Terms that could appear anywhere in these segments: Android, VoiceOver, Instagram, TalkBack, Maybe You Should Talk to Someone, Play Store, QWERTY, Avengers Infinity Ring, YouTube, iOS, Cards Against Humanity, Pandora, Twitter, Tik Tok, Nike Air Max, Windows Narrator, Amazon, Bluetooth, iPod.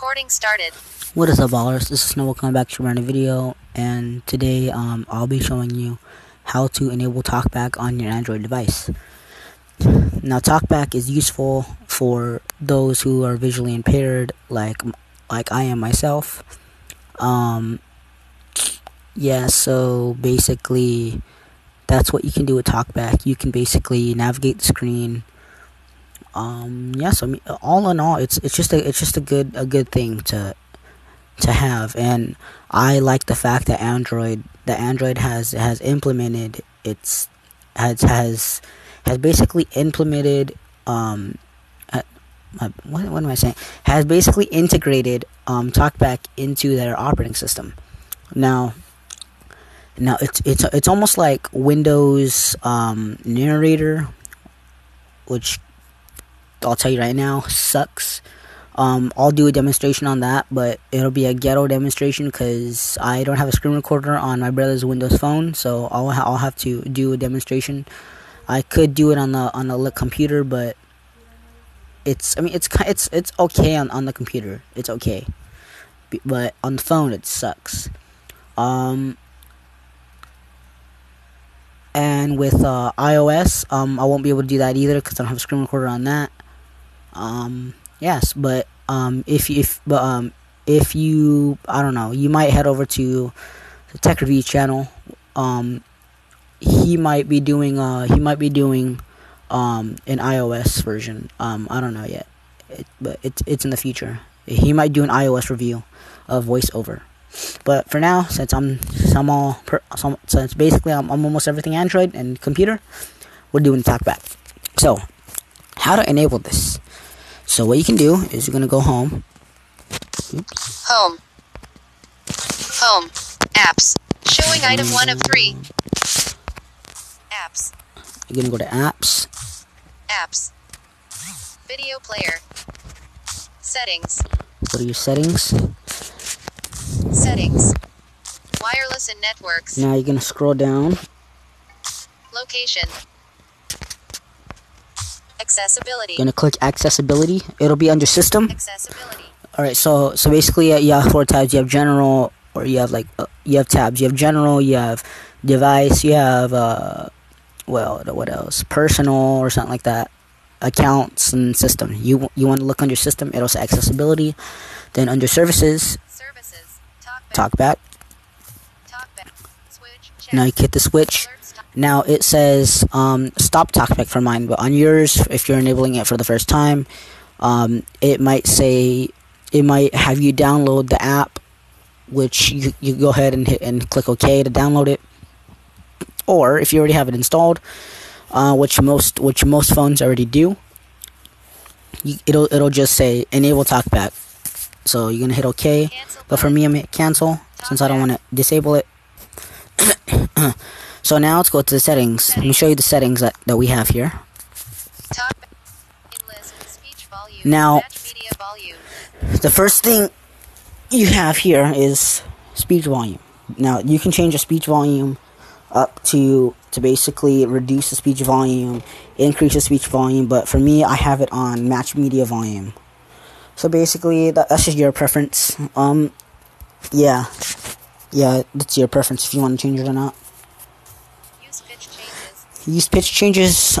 Recording started. What is up, ballers? This is Noah coming back to another video, and today I'll be showing you how to enable TalkBack on your Android device. Now, TalkBack is useful for those who are visually impaired, like I am myself. Yeah, so basically, that's what you can do with TalkBack. You can basically navigate the screen. Yeah, so I mean, all in all, it's just a good thing to have, and I like the fact that Android has implemented has basically implemented has basically integrated TalkBack into their operating system. Now it's almost like Windows Narrator, which I'll tell you right now sucks. I'll do a demonstration on that, but it'll be a ghetto demonstration because I don't have a screen recorder on my brother's Windows phone, so I'll have to do a demonstration. I could do it on the computer, but it's okay on the computer. It's okay, but on the phone it sucks. And with iOS, I won't be able to do that either because I don't have a screen recorder on that. Yes, but if you, I don't know, you might head over to the Tech Review channel. He might be doing an iOS version. I don't know yet, but it's in the future. He might do an iOS review of VoiceOver. But for now, since I'm almost everything Android and computer, we're doing TalkBack. So, how to enable this? So what you can do is you're gonna go home. Oops. Home, apps, showing item 1 of 3. Apps. You're gonna go to apps. Apps. Video player. Settings. Go to your settings. Settings. Wireless and networks. Now you're gonna scroll down. Location. Accessibility. You're gonna click accessibility. It'll be under system. Accessibility. All right. So basically, you have 4 tabs. You have general, or you have tabs. You have general. You have device. You have what else? Personal or something like that. Accounts and system. You want to look under system. It'll say accessibility. Then under services. TalkBack. Switch, now you hit the switch. Now it says stop TalkBack for mine, but on yours, if you're enabling it for the first time, it might have you download the app, which you go ahead and click OK to download it, or if you already have it installed, which most phones already do, it'll just say enable TalkBack. So you're gonna hit OK, but for me I'm gonna hit cancel since I don't want to disable it. So now let's go to the settings. Let me show you the settings that we have here. Now, the first thing you have here is speech volume. Now you can change your speech volume up to basically reduce the speech volume, increase the speech volume. But for me, I have it on match media volume. So basically, that's just your preference. Yeah, that's your preference if you want to change it or not. Use pitch changes.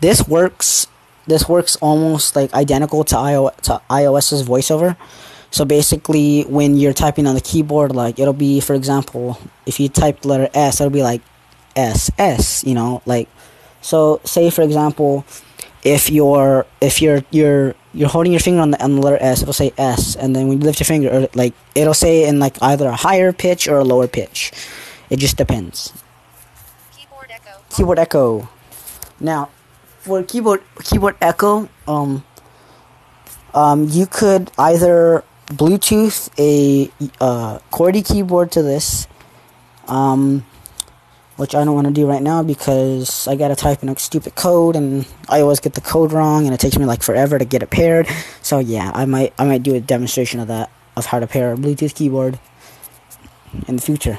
This works almost like identical to iOS's VoiceOver. So basically, when you're typing on the keyboard, like it'll be, for example, if you type the letter S, it'll be like S S. You know, like, so say for example, if you're holding your finger on the letter S, it'll say S, and then when you lift your finger, or like it'll say in like either a higher pitch or a lower pitch. It just depends. Keyboard echo. Now, for keyboard echo, you could either Bluetooth a QWERTY keyboard to this, which I don't want to do right now because I gotta type in a stupid code, and I always get the code wrong, and it takes me like forever to get it paired. So yeah, I might do a demonstration of that, of how to pair a Bluetooth keyboard in the future.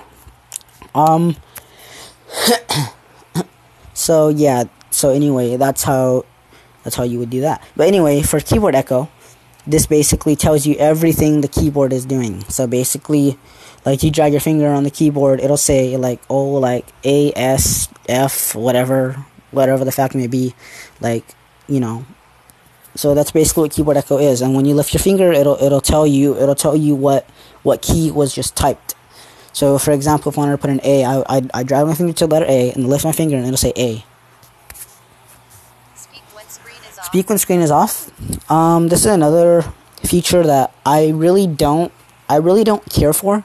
So yeah, so anyway, that's how you would do that. But anyway, for keyboard echo, this basically tells you everything the keyboard is doing. So basically, like, you drag your finger on the keyboard, it'll say like, oh, like A, S, F, whatever the fact may be, like, you know. So that's basically what keyboard echo is. And when you lift your finger, it'll tell you what key was just typed. So for example, if I wanted to put an A, I drag my finger to the letter A and lift my finger, and it'll say A. Speak when screen is off. This is another feature that I really don't care for.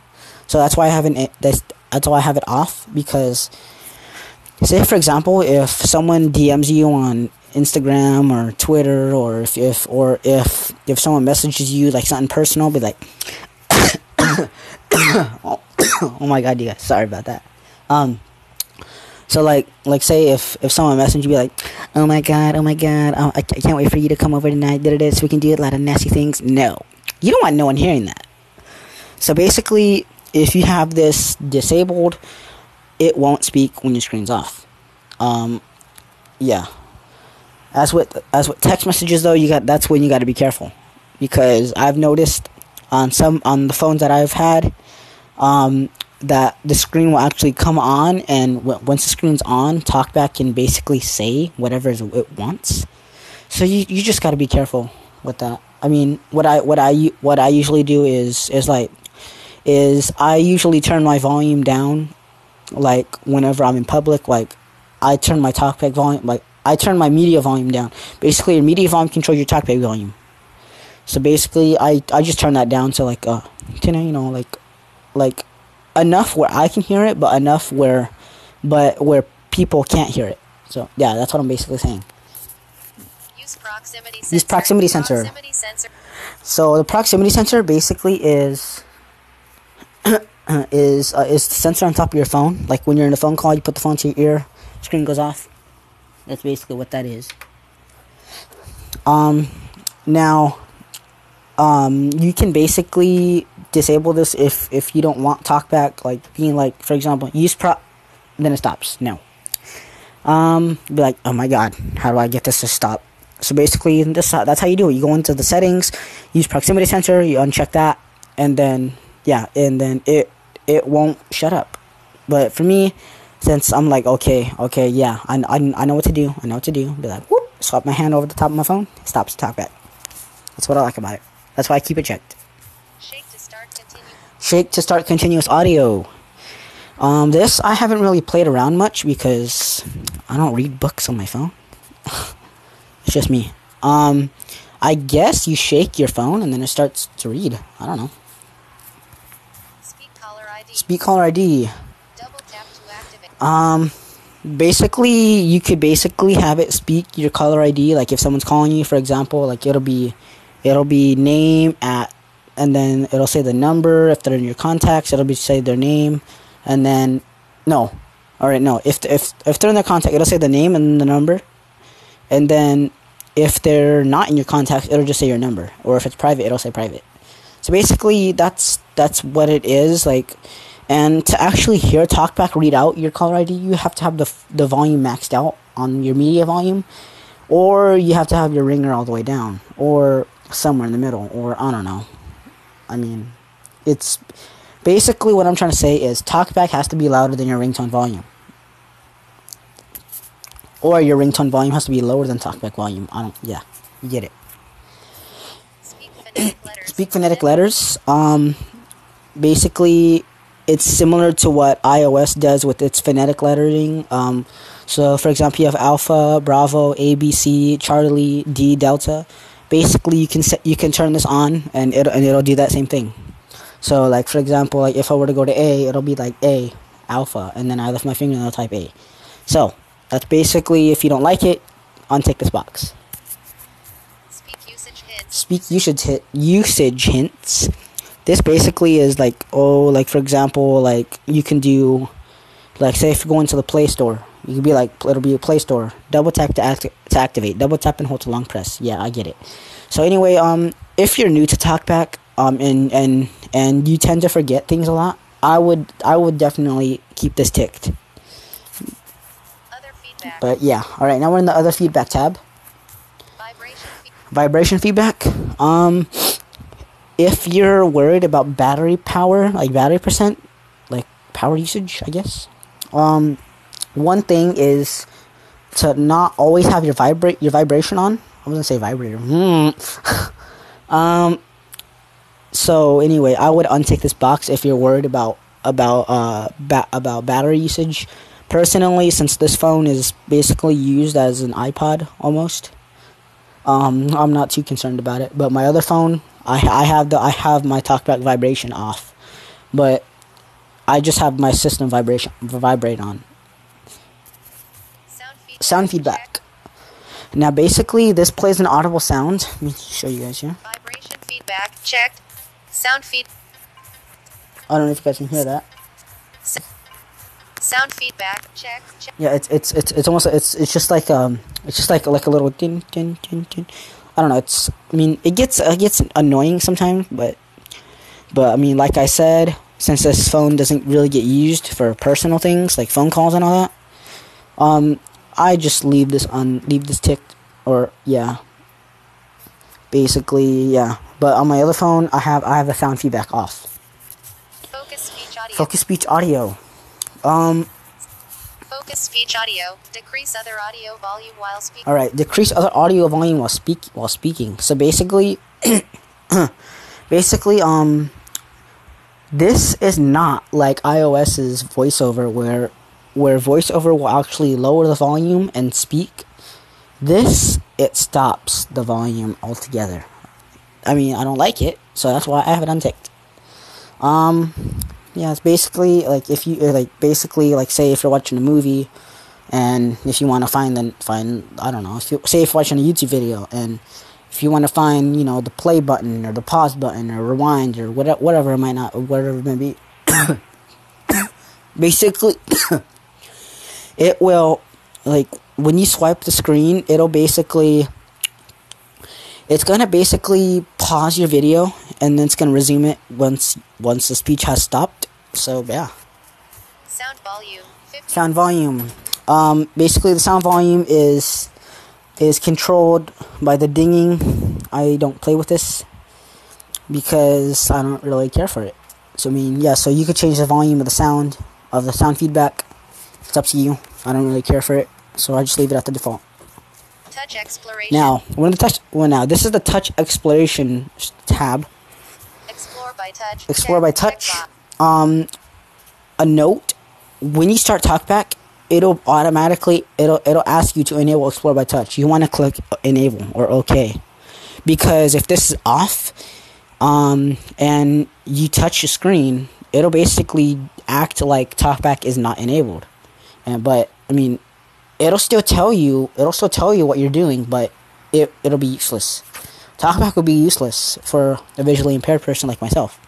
So that's why I have it off, because say for example, if someone DMs you on Instagram or Twitter, or if someone messages you like something personal, be like, oh my god, you guys, sorry about that. So like say if someone messaged you, be like, oh my god, I can't wait for you to come over tonight, so we can do a lot of nasty things. No, you don't want no one hearing that. So basically, if you have this disabled, it won't speak when your screen's off. Yeah. As with text messages though, that's when you got to be careful, because I've noticed on the phones that I've had, that the screen will actually come on, and once the screen's on, TalkBack can basically say whatever it wants. So you just got to be careful with that. I mean, what I usually do is I usually turn my volume down, like whenever I'm in public, like I turn my TalkBack volume, like I turn my media volume down. Basically, your media volume controls your TalkBack volume. So basically, I just turn that down to like like enough where I can hear it, but enough where people can't hear it. So yeah, that's what I'm basically saying. Use proximity sensor. So the proximity sensor basically is the sensor on top of your phone. Like when you're in a phone call, you put the phone to your ear, screen goes off. That's basically what that is. Now you can basically disable this if you don't want TalkBack, like being like, for example, then it stops. No. Be like, oh my god, how do I get this to stop? So basically, that's how you do it. You go into the settings, use proximity sensor, you uncheck that, and then yeah, and then it won't shut up. But for me, since I'm like, okay, yeah, I know what to do. Be like, whoop, swap my hand over the top of my phone, it stops TalkBack. That's what I like about it. That's why I keep it checked. Shake to start continuous audio. This I haven't really played around much because I don't read books on my phone. It's just me. I guess you shake your phone and then it starts to read. I don't know. Speak caller ID. Double tap to activate. Basically, you could basically have it speak your caller ID. Like if someone's calling you, for example, like it'll be name at, and then it'll say the number. If they're in your contacts, it'll say their name, and then if they're in their contact, it'll say the name and then the number, and then if they're not in your contacts, it'll just say your number, or if it's private, it'll say private. So basically, that's what it is like. And to actually hear TalkBack read out your caller ID, you have to have the volume maxed out on your media volume, or you have to have your ringer all the way down, or somewhere in the middle, or I don't know. I mean, it's basically what I'm trying to say is TalkBack has to be louder than your ringtone volume, or your ringtone volume has to be lower than TalkBack volume. Yeah, you get it. Speak phonetic letters. Basically, it's similar to what iOS does with its phonetic lettering. So for example, you have Alpha, Bravo, ABC, Charlie, D, Delta. Basically, you can turn this on, and it'll do that same thing. So like for example, like if I were to go to A, it'll be like A Alpha, and then I lift my finger and I'll type A. So that's basically, if you don't like it, untick this box. Speak usage hints. This basically is like, for example, like you can do, like say if you go into the Play Store, you could be like, it'll be a Play Store. Double tap to activate. Double tap and hold to long press. Yeah, I get it. So anyway, if you're new to TalkBack, and you tend to forget things a lot, I would definitely keep this ticked. Other feedback. But yeah, all right. Now we're in the other feedback tab. Vibration. Vibration feedback. If you're worried about battery power, like battery percent, like power usage, I guess. One thing is to not always have your vibration on. I was gonna say vibrator. So anyway, I would untick this box if you're worried about battery usage. Personally, since this phone is basically used as an iPod almost, I'm not too concerned about it. But my other phone, I have my TalkBack vibration off, but I just have my system vibrate on. Sound feedback. Now basically this plays an audible sound. Let me show you guys here. Vibration feedback checked. Sound feed. I don't know if you guys can hear that. Sound feedback check. Yeah, it's almost it's just like a little din din din din. I don't know. It gets annoying sometimes, but I mean, like I said, since this phone doesn't really get used for personal things like phone calls and all that, I just leave this ticked, or yeah. Basically, yeah. But on my other phone, I have the sound feedback off. Focus speech audio. Focus speech audio. Decrease other audio volume while speaking. All right, decrease other audio volume while speaking. So basically, this is not like iOS's VoiceOver, where VoiceOver will actually lower the volume and speak. This, it stops the volume altogether. I mean, I don't like it, so that's why I have it unticked. Yeah, it's basically like if you say if you're watching a movie, and if you want to say if you're watching a YouTube video, and if you want to find the play button or the pause button or rewind or whatever it may be, basically it will, like, when you swipe the screen, it's gonna basically pause your video, and then it's gonna resume it once the speech has stopped. So yeah. Sound volume. 50. Sound volume. Basically, the sound volume is controlled by the dinging. I don't play with this because I don't really care for it. So I mean, yeah. So you could change the volume of the sound feedback. It's up to you. I don't really care for it, so I just leave it at the default. Touch exploration. Now, this is the touch exploration tab. Explore by touch. A note: when you start TalkBack, it'll automatically it'll ask you to enable Explore by Touch. You want to click Enable or OK, because if this is off, and you touch the screen, it'll basically act like TalkBack is not enabled. It'll still tell you what you're doing, but it'll be useless. TalkBack will be useless for a visually impaired person like myself.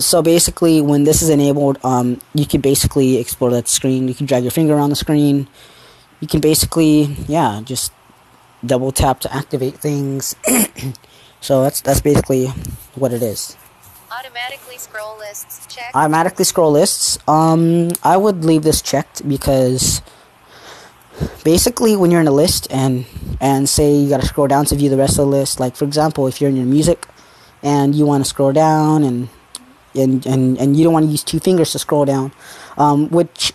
So basically, when this is enabled, you can basically explore that screen. You can drag your finger around the screen. You can basically, yeah, just double tap to activate things. So that's basically what it is. Automatically scroll lists checked. I would leave this checked because basically when you're in a list and say you gotta scroll down to view the rest of the list, like for example if you're in your music and you wanna scroll down and you don't wanna use two fingers to scroll down.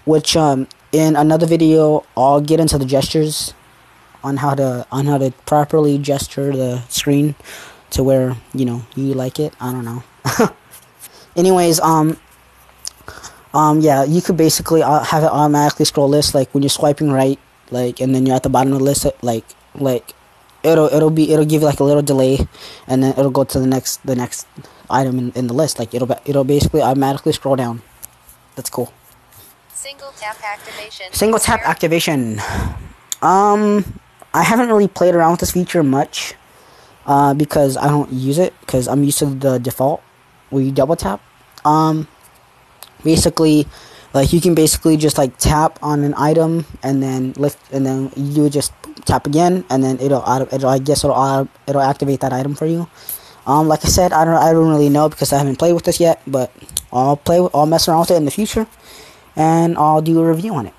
Which in another video I'll get into the gestures on how to properly gesture the screen to where, you like it. I don't know. Anyways, yeah, you could basically have it automatically scroll list, like when you're swiping right, like, and then you're at the bottom of the list, like it'll give you like a little delay, and then it'll go to the next item in the list, like it'll basically automatically scroll down. That's cool. Single tap activation. I haven't really played around with this feature much, because I don't use it, because I'm used to the default. Where you double tap, basically, like you can basically just like tap on an item and then lift, and then you just tap again, and then it'll activate that item for you. Like I said, I don't really know because I haven't played with this yet, but I'll mess around with it in the future, and I'll do a review on it.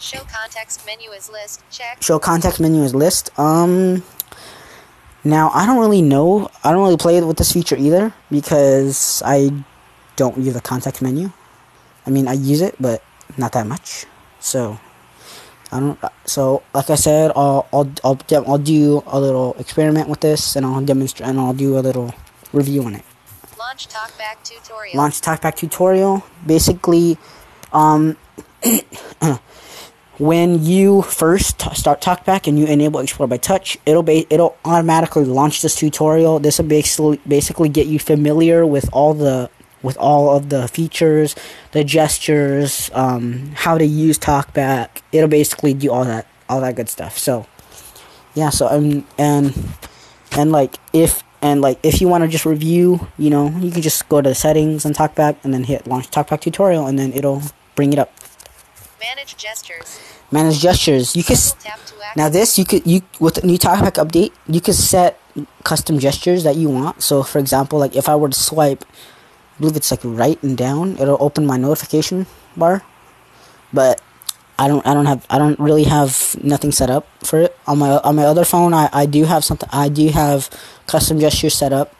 Show context menu is list. Check. Show context menu is list. Now, I don't really know. I don't really play with this feature either because I don't use the context menu. I mean, I use it, but not that much. So, I don't. So, like I said, I'll do a little experiment with this, and I'll demonstrate, and I'll do a little review on it. Launch TalkBack tutorial. Launch TalkBack tutorial. Basically, when you first start TalkBack and you enable Explore by Touch, it'll automatically launch this tutorial. This will basically get you familiar with all of the features, the gestures, how to use TalkBack. It'll basically do all that good stuff. So, yeah. So if you want to just review, you know, you can just go to settings and TalkBack, and then hit launch TalkBack tutorial, and then it'll bring it up. Manage gestures. Manage gestures. You can with the new TalkBack update, you can set custom gestures that you want. So, for example, like if I were to swipe, I believe it's like right and down, it'll open my notification bar, but I don't really have nothing set up for it on my other phone. I do have custom gestures set up,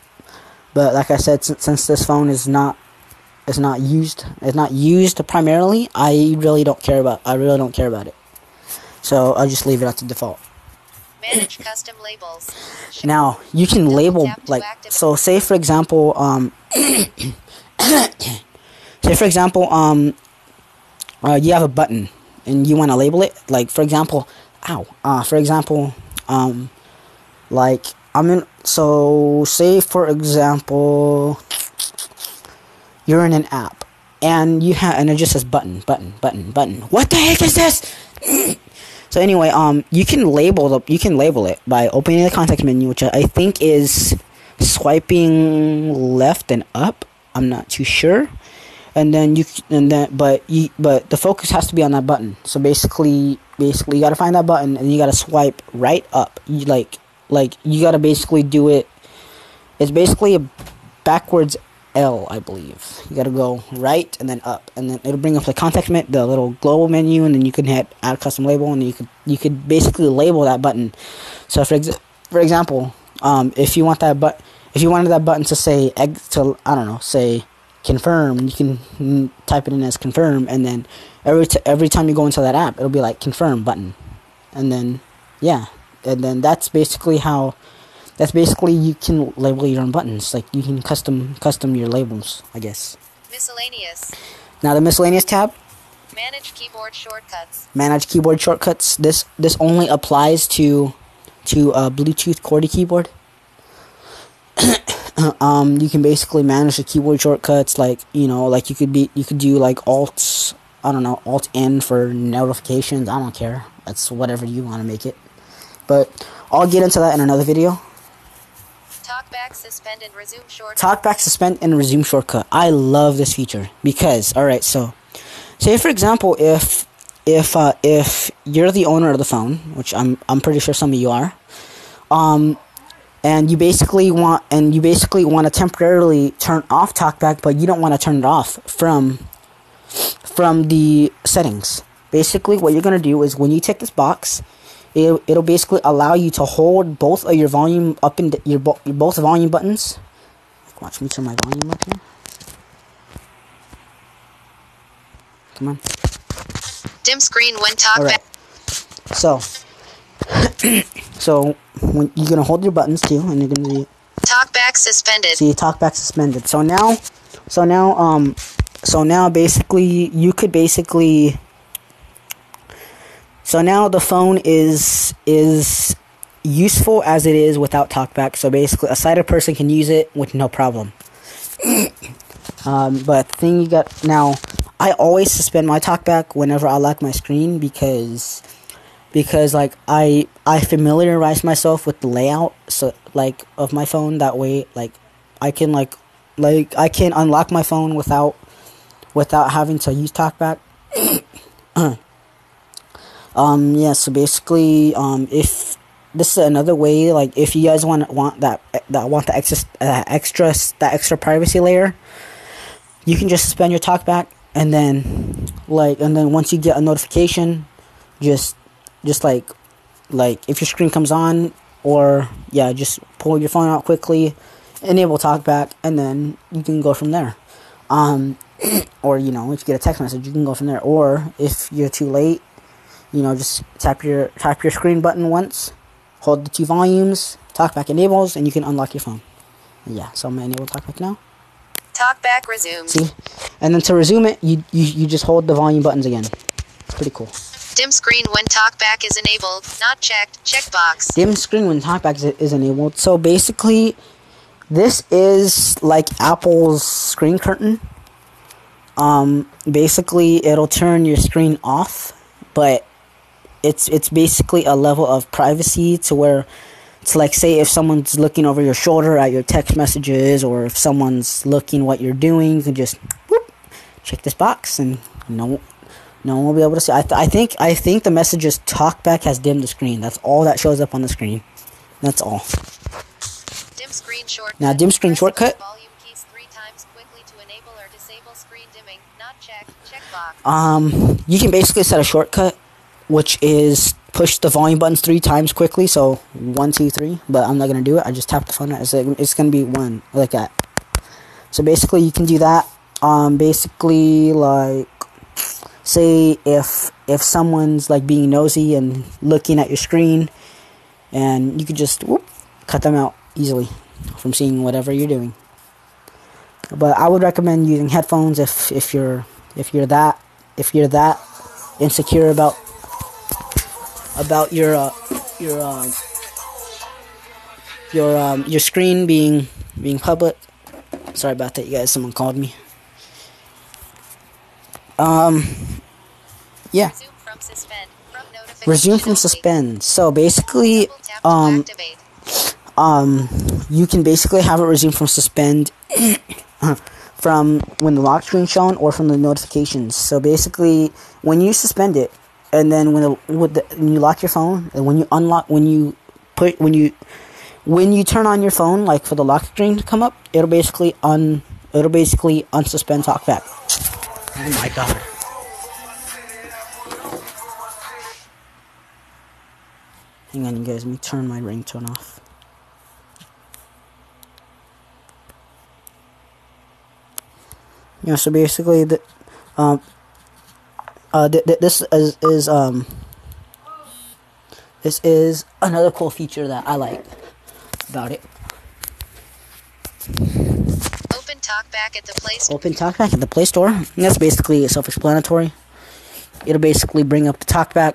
but like I said, since this phone is not used primarily, I really don't care about it. So I'll just leave it at the default. Manage custom labels. Now you can label, like, so say for example, you have a button and you want to label it. Like for example, say for example, you're in an app and it just says button. What the heck is this? So anyway, you can label it by opening the context menu, which I think is swiping left and up. I'm not too sure. But the focus has to be on that button. So basically you got to find that button and you got to swipe right up. You got to basically do it. It's basically a backwards L, I believe. You got to go right and then up, and then it'll bring up the context menu, the little global menu, and then you can hit add custom label, and you could basically label that button. So for example, if you wanted that button to say, say confirm, you can type it in as confirm, and then every time you go into that app, it'll be like confirm button, and then yeah, and then that's basically you can label your own buttons. Like you can custom your labels, I guess. Miscellaneous. Now the miscellaneous tab. Manage keyboard shortcuts. Manage keyboard shortcuts. This only applies to Bluetooth QWERTY keyboard. You can basically manage the keyboard shortcuts, like, you know, like you could do like Alt N for notifications. I don't care. That's whatever you want to make it. But I'll get into that in another video. TalkBack suspend and resume shortcut. TalkBack suspend and resume shortcut. I love this feature because, all right, so say for example, if you're the owner of the phone, which I'm pretty sure some of you are, and you basically want to temporarily turn off TalkBack, but you don't want to turn it off from the settings. Basically, what you're gonna do is when you take this box, it'll basically allow you to hold both of your volume up and your both volume buttons. Watch me turn my volume up here. Come on. Dim screen when TalkBack. Right. So when you're gonna hold your buttons too, and you're gonna be TalkBack suspended. See, TalkBack suspended. So now the phone is useful as it is without TalkBack. So basically, a sighted person can use it with no problem. But the thing you got now, I always suspend my TalkBack whenever I lock my screen because like I familiarize myself with the layout, so like of my phone. That way, like I can unlock my phone without having to use TalkBack. Yeah, so basically, if this is another way, like if you guys want the extra privacy layer, you can just suspend your TalkBack, and then once you get a notification, just like if your screen comes on, or yeah, just pull your phone out quickly, enable TalkBack, and then you can go from there. Or, you know, if you get a text message, you can go from there. Or if you're too late, you know, just tap your screen button once, hold the two volumes, TalkBack enables, and you can unlock your phone. Yeah, so I'm gonna enable TalkBack now. TalkBack resumed. See, and then to resume it, you just hold the volume buttons again. Pretty cool. Dim screen when TalkBack is enabled, not checked. Checkbox. Dim screen when TalkBack is enabled. So basically, this is like Apple's screen curtain. Basically, it'll turn your screen off, but it's basically a level of privacy to where it's like, say if someone's looking over your shoulder at your text messages, or if someone's looking what you're doing, you can just whoop, check this box, and no one will be able to see. I think the message is TalkBack has dimmed the screen. That's all that shows up on the screen. That's all. Dim screen shortcut. Now, dim screen shortcut. Volume keys 3 times quickly to enable or disable screen dimming. Not checked. Checkbox. You can basically set a shortcut, which is push the volume buttons 3 times quickly. So 1, 2, 3. But I'm not gonna do it. I just tap the phone. It's gonna be 1 like that. So basically, you can do that. Basically, like, say if someone's like being nosy and looking at your screen, and you could just whoop, cut them out easily from seeing whatever you're doing. But I would recommend using headphones if you're that insecure about your screen being public. Sorry about that, you guys. Someone called me. Yeah. Resume from suspend. So basically, you can basically have it resume from suspend from when the lock screen's shown, or from the notifications. So basically, when you suspend it, and then when you lock your phone, and when you turn on your phone, like for the lock screen to come up, it'll basically unsuspend TalkBack. Oh my god. Hang on, you guys, let me turn my ringtone off. Yeah, so basically this is another cool feature that I like about it. Open TalkBack at the Play Store. And that's basically self-explanatory. It'll basically bring up the TalkBack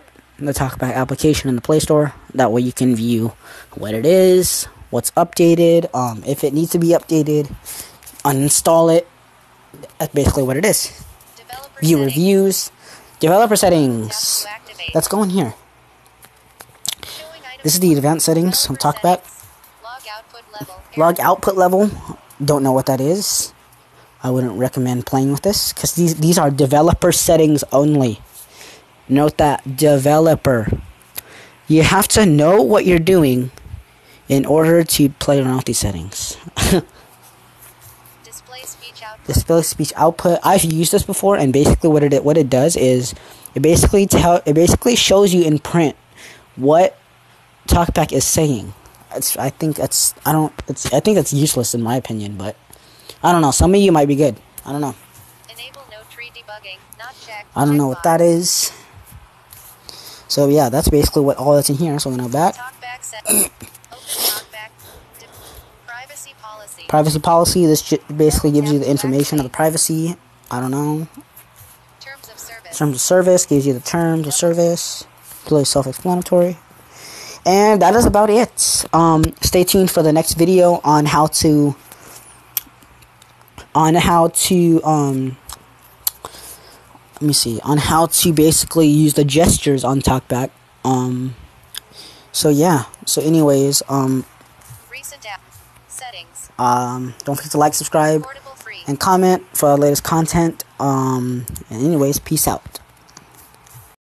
application in the Play Store. That way you can view what it is, what's updated, if it needs to be updated, uninstall it. That's basically what it is. View reviews, developer settings. Let's go in here. This is the advanced settings of TalkBack. Log output level. Don't know what that is. I wouldn't recommend playing with this, because these are developer settings only. Note that, developer. You have to know what you're doing in order to play around with these settings. Display speech output. I've used this before, and basically what it does is it basically shows you in print what TalkBack is saying. I think that's useless in my opinion, but I don't know. Some of you might be good. I don't know. Enable no tree debugging, not checked. I don't know what that is. So yeah, that's basically what all that's in here. So I'm gonna go back. TalkBack settings. Open TalkBack. Privacy policy. Privacy policy. This basically gives you the information of the privacy. I don't know. Terms of service. Terms of service gives you the terms of service. Really self-explanatory. And that is about it. Stay tuned for the next video on how to basically use the gestures on TalkBack. So yeah. So anyways, recent app settings. Don't forget to like, subscribe, and comment for our latest content. And anyways, peace out.